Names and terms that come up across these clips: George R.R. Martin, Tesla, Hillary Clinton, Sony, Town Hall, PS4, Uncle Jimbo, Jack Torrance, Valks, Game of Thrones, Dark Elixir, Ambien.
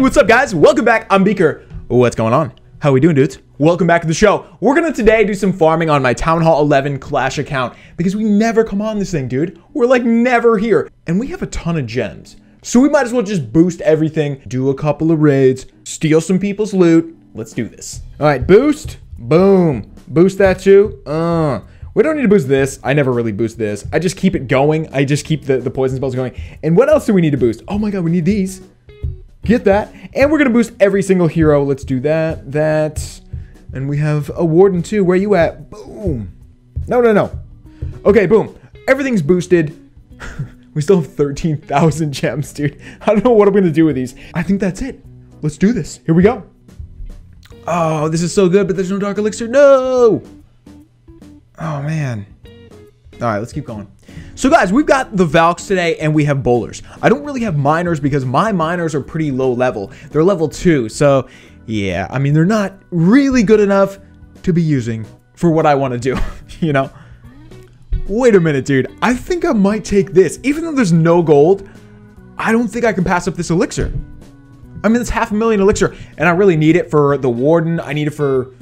Hey, what's up guys? Welcome back. I'm Beaker. What's going on? How we doing, dudes? Welcome back to the show. We're gonna today do some farming on my Town Hall 11 Clash account because we never come on this thing, dude. We're like never here. And we have a ton of gems. So we might as well just boost everything, do a couple of raids, steal some people's loot. Let's do this. All right, boost, boom. Boost that too. We don't need to boost this. I never really boost this. I just keep it going. I just keep the poison spells going. And what else do we need to boost? Oh my God, we need these. Get that. And we're going to boost every single hero. Let's do that, that. And we have a warden too. Where you at? Boom. No. Okay, boom. Everything's boosted. We still have 13,000 gems, dude. I don't know what I'm going to do with these. I think that's it. Let's do this. Here we go. Oh, this is so good, but there's no dark elixir. No. Oh man. All right, let's keep going. So guys, we've got the Valks today and we have bowlers. I don't really have miners because my miners are pretty low level. They're level 2. So yeah, I mean, they're not really good enough to be using for what I want to do, you know? Wait a minute, dude. I think I might take this. Even though there's no gold, I don't think I can pass up this elixir. I mean, it's 500,000 elixir and I really need it for the warden. I need it for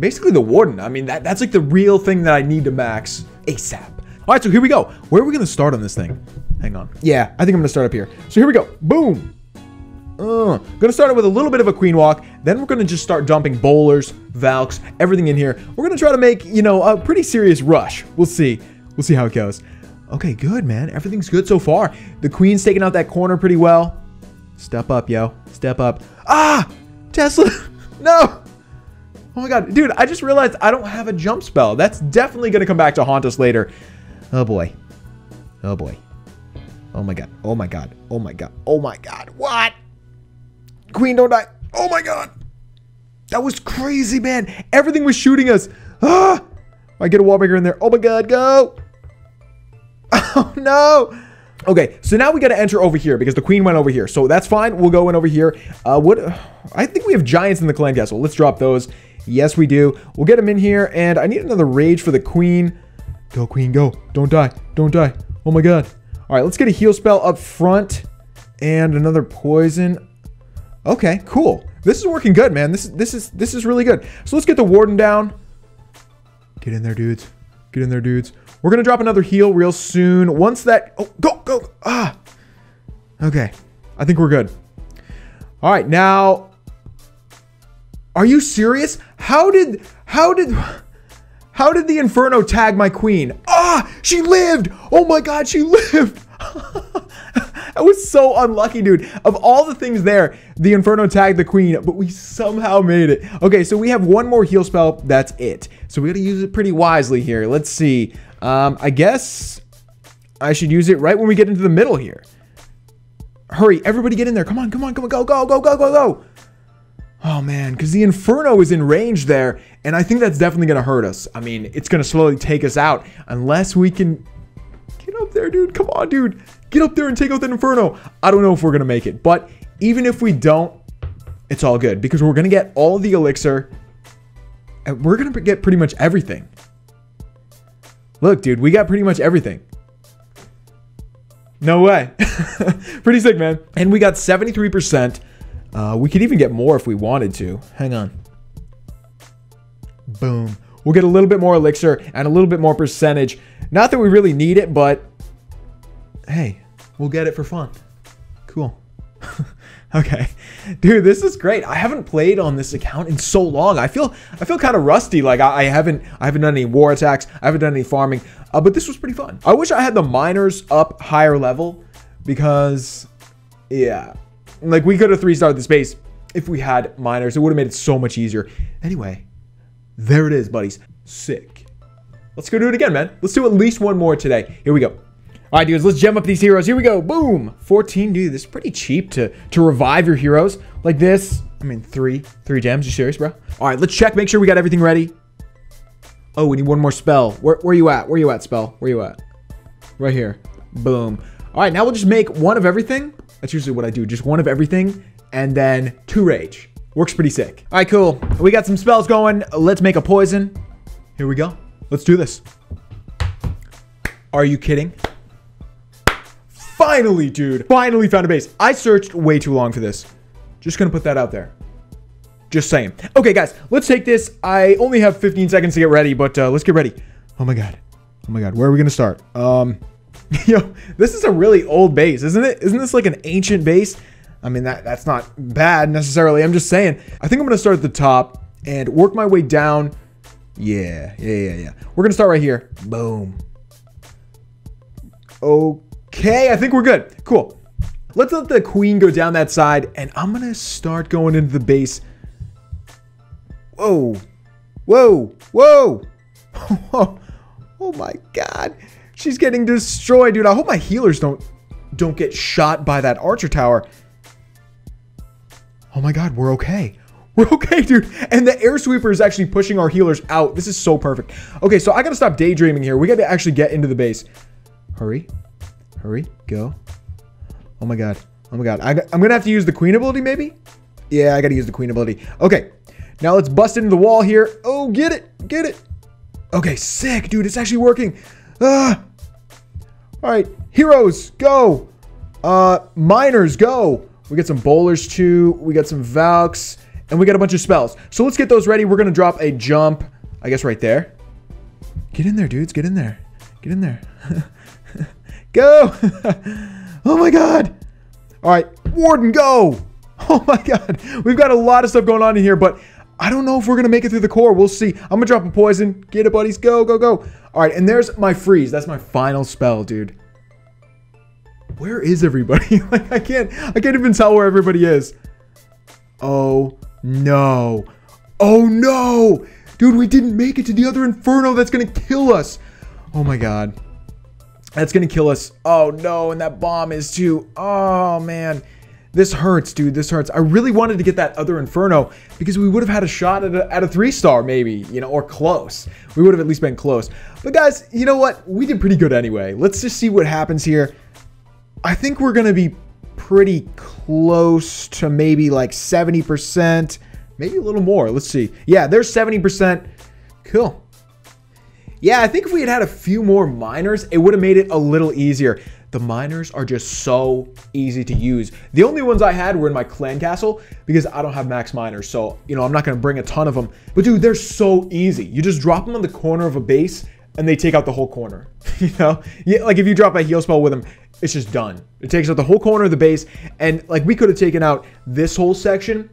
basically the warden. I mean, that's like the real thing that I need to max ASAP. All right, so here we go. Where are we gonna start on this thing? Hang on. Yeah, I think I'm gonna start up here. So here we go, boom. Gonna start it with a little bit of a queen walk. Then we're gonna just start dumping bowlers, Valks, everything in here. We're gonna try to make, you know, a pretty serious rush. We'll see how it goes. Okay, good, man. Everything's good so far. The queen's taking out that corner pretty well. Step up, yo, step up. Ah, Tesla, no. Oh my God, dude, I just realized I don't have a jump spell. That's definitely gonna come back to haunt us later. Oh boy. Oh boy. Oh my God. Oh my God. Oh my God. Oh my God. What? Queen, don't die. Oh my God. That was crazy, man. Everything was shooting us. Ah! I get a wallbreaker in there. Oh my God. Go. Oh no. Okay. So now we got to enter over here because the queen went over here. So that's fine. We'll go in over here. What? I think we have giants in the clan castle. Let's drop those. Yes, we do. We'll get them in here. And I need another rage for the queen. Go queen, go. Don't die. Don't die. Oh my God. All right, let's get a heal spell up front and another poison. Okay, cool. This is working good, man. This is really good. So let's get the warden down. Get in there, dudes. Get in there, dudes. We're going to drop another heal real soon. Once that, oh, go, go. Ah. Okay. I think we're good. All right, now are you serious? How did the Inferno tag my queen? Ah, she lived. Oh my God, she lived. That was so unlucky, dude. Of all the things there, the Inferno tagged the queen, but we somehow made it. Okay, so we have one more heal spell. That's it. So we gotta use it pretty wisely here. Let's see. I guess I should use it right when we get into the middle here. Hurry, everybody get in there. Come on, come on, come on, go, go, go, go, go, go. Oh man, because the Inferno is in range there, and I think that's definitely going to hurt us. I mean, it's going to slowly take us out unless we can get up there, dude. Come on, dude. Get up there and take out that Inferno. I don't know if we're going to make it, but even if we don't, it's all good because we're going to get all the elixir and we're going to get pretty much everything. Look, dude, we got pretty much everything. No way. Pretty sick, man. And we got 73%. We could even get more if we wanted to. Hang on. Boom. We'll get a little bit more elixir and a little bit more percentage. Not that we really need it, but hey, we'll get it for fun. Cool. Okay. Dude, this is great. I haven't played on this account in so long. I feel kind of rusty. Like I haven't done any war attacks. I haven't done any farming, but this was pretty fun. I wish I had the miners up higher level because yeah. Like, we could have 3-starred the space if we had miners. It would have made it so much easier. Anyway, there it is, buddies. Sick. Let's go do it again, man. Let's do at least one more today. Here we go. All right, dudes, let's gem up these heroes. Here we go. Boom. 14, dude, this is pretty cheap to revive your heroes like this. I mean, three gems. You serious, bro? All right, let's check. Make sure we got everything ready. Oh, we need one more spell. Where you at? Where you at, spell? Where you at? Right here. Boom. All right, now we'll just make one of everything. That's usually what I do. Just one of everything and then 2 rage. Works pretty sick. All right, cool. We got some spells going. Let's make a poison. Here we go. Let's do this. Are you kidding? Finally, dude. Finally found a base. I searched way too long for this. Just gonna put that out there. Just saying. Okay, guys, let's take this. I only have 15 seconds to get ready, but let's get ready. Oh my god. Oh my god. Where are we gonna start? Yo, this is a really old base, isn't it? Isn't this like an ancient base? I mean, that's not bad necessarily. I'm just saying. I think I'm gonna start at the top and work my way down. Yeah. We're gonna start right here. Boom. Okay, I think we're good. Cool. Let's let the queen go down that side, and I'm gonna start going into the base. Whoa. Whoa. Whoa. Oh my god. She's getting destroyed, dude. I hope my healers don't get shot by that archer tower. Oh my god, we're okay. We're okay, dude. And the air sweeper is actually pushing our healers out. This is so perfect. Okay, so I gotta stop daydreaming here. We gotta actually get into the base. Hurry. Hurry. Go. Oh my god. Oh my god. I'm gonna have to use the queen ability, maybe? Yeah, I gotta use the queen ability. Okay. Now let's bust into the wall here. Oh, get it. Get it. Okay, sick, dude. It's actually working. All right, heroes go, miners go. We got some bowlers too, we got some valks, and we got a bunch of spells, so let's get those ready. We're gonna drop a jump, I guess, right there. Get in there, dudes. Get in there. Get in there. Go. Oh my god. All right, warden go. Oh my god, we've got a lot of stuff going on in here, but I don't know if we're gonna make it through the core. We'll see. I'm gonna drop a poison. Get it, buddies. Go, go, go. All right, and there's my freeze. That's my final spell, dude. Where is everybody? Like, I can't even tell where everybody is. Oh no. Oh no, dude, we didn't make it to the other inferno. That's gonna kill us. Oh my god, that's gonna kill us. Oh no, and that bomb is too. Oh man. This hurts, dude. This hurts. I really wanted to get that other Inferno because we would have had a shot at a 3-star maybe, you know, or close. We would have at least been close. But guys, you know what? We did pretty good anyway. Let's just see what happens here. I think we're going to be pretty close to maybe like 70%, maybe a little more. Let's see. Yeah, there's 70%. Cool. Yeah, I think if we had had a few more miners, it would have made it a little easier. The miners are just so easy to use. The only ones I had were in my clan castle because I don't have max miners. So, you know, I'm not going to bring a ton of them. But dude, they're so easy. You just drop them on the corner of a base and they take out the whole corner. You know, yeah, like if you drop a heal spell with them, it's just done. It takes out the whole corner of the base. And like we could have taken out this whole section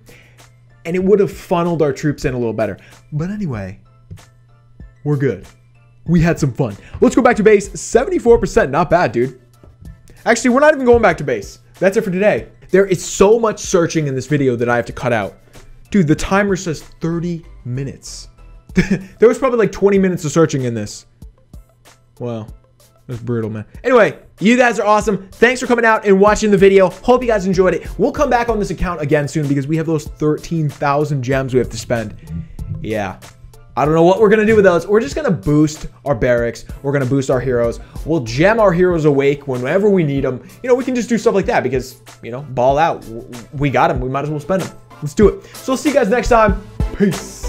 and it would have funneled our troops in a little better. But anyway, we're good. We had some fun. Let's go back to base. 74%. Not bad, dude. Actually, we're not even going back to base. That's it for today. There is so much searching in this video that I have to cut out. Dude, the timer says 30 minutes. There was probably like 20 minutes of searching in this. Wow, that's brutal, man. Anyway, you guys are awesome. Thanks for coming out and watching the video. Hope you guys enjoyed it. We'll come back on this account again soon because we have those 13,000 gems we have to spend. Yeah. I don't know what we're going to do with those. We're just going to boost our barracks. We're going to boost our heroes. We'll gem our heroes awake whenever we need them. You know, we can just do stuff like that because, you know, ball out. We got them. We might as well spend them. Let's do it. So we'll see you guys next time. Peace.